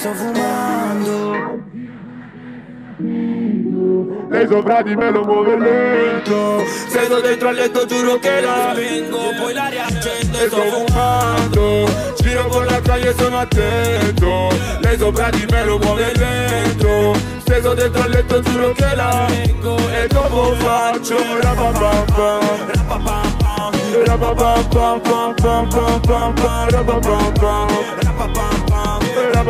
sto fumando. Lei sopra di me lo muove lento. Sedo dentro al letto, giuro che la vengo. Poi la riaccendo e sto fumando. Giro con la taglia e sono attento. Lei sopra di me lo muove lento. Sedo dentro al letto, giuro che la vengo. E dopo faccio rapapapam.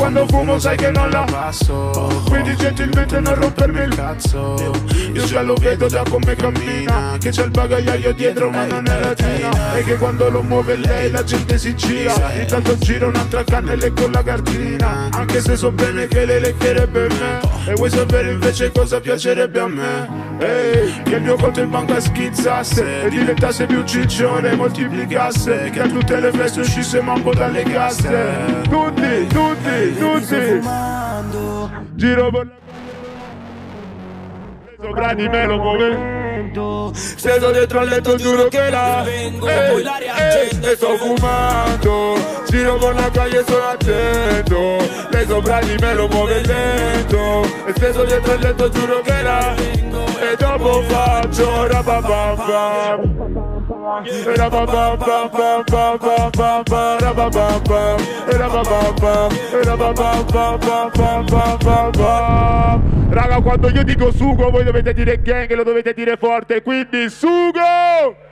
Quando fumo sai che non la passo, quindi gentilmente non rompermi il cazzo. Io già lo vedo da come cammina, che c'è il bagagliaio dietro ma non è la tina. E che quando lo muove lei la gente si gira. Intanto gira un'altra cannella e con la cartina. Anche se so bene che lei leccherebbe me. E vuoi sapere invece cosa piacerebbe a me? Ehi, che il mio conto in banca schizzasse e diventasse più ciccione, moltiplicasse, che a tutte le feste uscisse mambo dalle casse. Tutti giro per la... Sopra di me lo muove. Steso dentro al letto giuro che la vengo, poi la riaccendo e sto fumando. Giro con la taglia e sono attento. Lei sopra di me lo muove lento. E steso dentro al letto giuro che la vengo. E dopo faccio raga, quando io dico sugo voi dovete dire gang e lo dovete dire forte, quindi sugo!